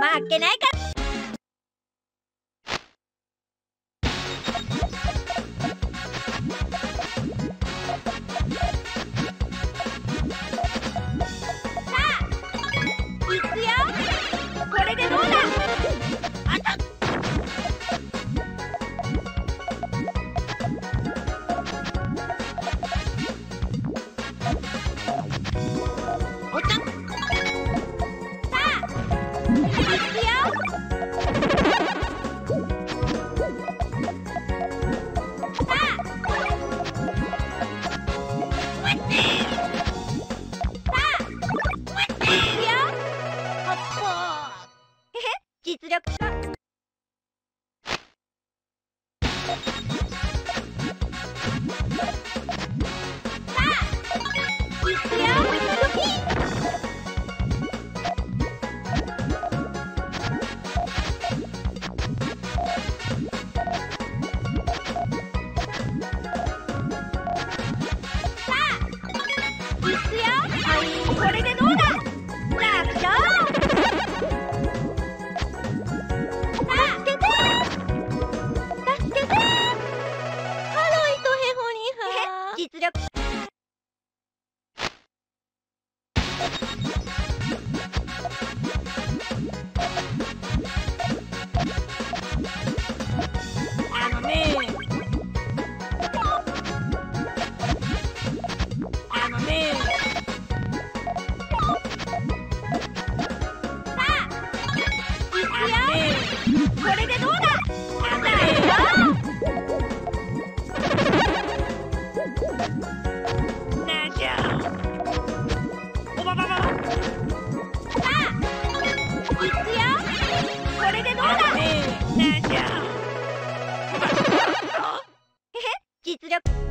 負けないから。実力。